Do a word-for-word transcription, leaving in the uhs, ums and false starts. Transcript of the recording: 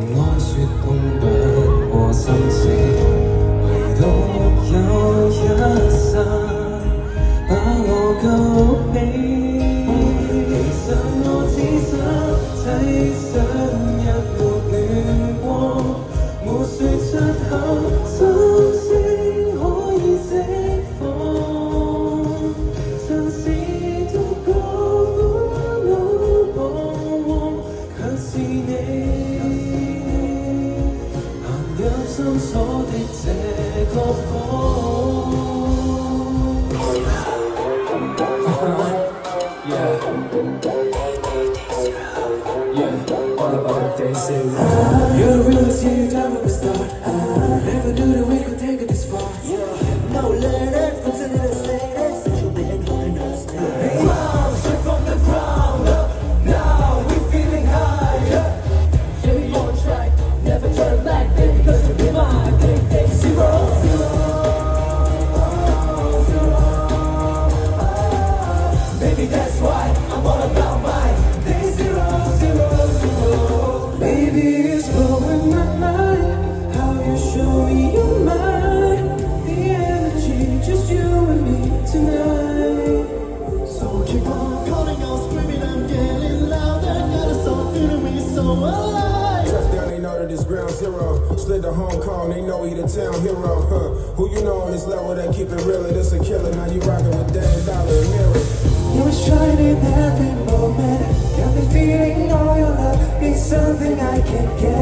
愛說碰不過心死，唯獨有一剎把我救起。其實我只想睇上一抹暖光，沒說出口，心聲可以釋放。曾試到過苦惱彷徨，卻是你。 心所的這個火。You're a real serious time from the start. I never knew that we could take it this far. No letter from sinners later, since you've been holding us down. Wow, straight from the ground up. Now we're feeling higher. Yeah, we on track, never turn back. That's why I'm all about my day zero, zero, zero. Baby, it's blowing my mind how you show me your mind. The energy, just you and me tonight. So keep on calling, on screaming, I'm getting louder. Got us all feeling we so alive. Touch down, they know that it's ground zero. Slid to Hong Kong, they know he the town hero. Huh? Who you know on this level that keep it real? This a killer, now you rockin' with Dame Dollar and Mirror. You're shining every moment, got me feeling all your love. It's something I can't get.